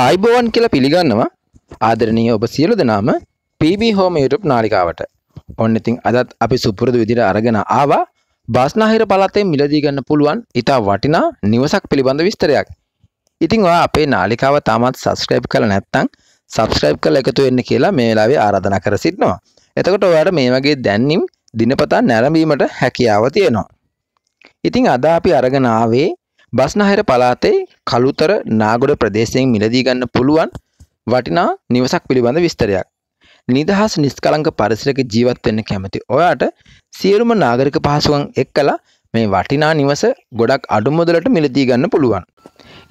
ආයිබෝවන් කියලා පිළිගන්නවා ආදරණීය ඔබ සියලු දෙනාම PB Home YouTube නාලිකාවට. ඔන්න ඉතින් අදත් අපි සුපුරුදු විදිහට අරගෙන ආවා බස්නාහිර පළාතේ මිලදී ගන්න පුළුවන් ඊට වටිනා නිවසක් පිළිබඳ විස්තරයක්. ඉතින් ඔයා අපේ නාලිකාව තාමත් subscribe කරලා නැත්නම් subscribe කරලා එකතු වෙන්න කියලා මේ වෙලාවේ ආරාධනා කර සිටිනවා. එතකොට ඔයාලට මේ වගේ දැන්නින් දිනපතා නැරඹීමට හැකියාව තියෙනවා. ඉතින් අද අපි අරගෙන ආවේ බස්නාහිර පළාතේ කළුතර නාගොඩ ප්‍රදේශයෙන් මිලදී ගන්න පුළුවන් වටිනා නිවසක් පිළිබඳ විස්තරයක්. නිදහස් නිෂ්කලංක පරිසරයක ජීවත් වෙන්න කැමති ඔයාට සියලුම නාගරික පහසුකම් එක්කලා මේ වටිනා නිවස ගොඩක් අඩු මුදලට මිලදී ගන්න පුළුවන්.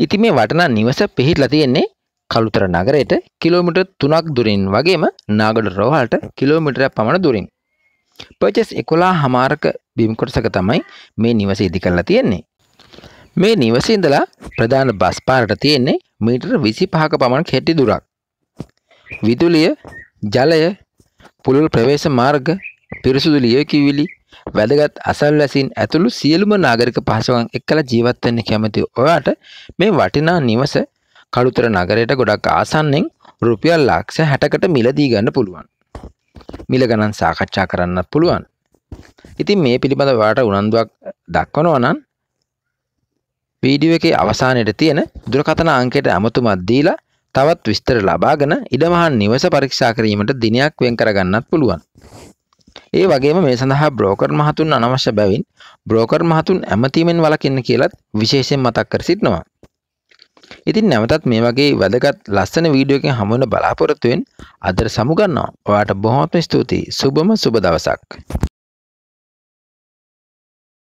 ඉතින් මේ වටිනා නිවස පිහිටලා තියෙන්නේ කළුතර නගරයට කිලෝමීටර් 3ක් දුරින් වගේම නාගොඩ රෝහලට කිලෝමීටරයක් පමණ දුරින්. පර්චේස් 11:00ක බිම් කොටසක තමයි මේ නිවස ඉදි කරලා තියෙන්නේ. මේ නිවසේ ඉඳලා ප්‍රධාන බස් පාරට තියෙන්නේ මීටර 25ක පමණ කෙටි දුරක්. විදුලිය, ජලය, පුළුල් ප්‍රවේශ මාර්ග, පිරිසුදු ලියවිලි, වැදගත් අසල්වැසීන් ඇතුළු සියලුම නාගරික පහසුකම් එක්කලා ජීවත් වෙන්න කැමති ඔයාට මේ වටිනා නිවස කළුතර නගරයට ගොඩක් ආසන්නෙන් රුපියල් ලක්ෂ 60කට මිලදී ගන්න පුළුවන්. මිල ගණන් සාකච්ඡා කරන්නත් පුළුවන්. ඉතින් මේ පිළිබඳව ඔයාට උනන්දුවක් දක්වනවා නම් වීඩියෝ එකේ අවසානයේ තියෙන දුරකථන අංකයට අමතුමත් දීලා තවත් විස්තර ලබාගෙන ඉඩමහන් නිවස පරීක්ෂා කිරීමට දිනයක් වෙන් කරගන්නත් පුළුවන්. ඒ වගේම මේ සඳහා බ්‍රෝකර් මහතුන් අනවශ්‍ය බැවින් බ්‍රෝකර් මහතුන් ඇමතීමෙන් වළකින්න කියලාත් විශේෂයෙන් මතක් කර සිටිනවා. ඉතින් නැවතත් මේ වගේ වැදගත් ලස්සන වීඩියෝ එකකින් හමු වෙන බලාපොරොත්තුෙන් අදට සමුගන්නවා. ඔයාලට බොහොම ස්තුතියි. සුබම සුබ දවසක්.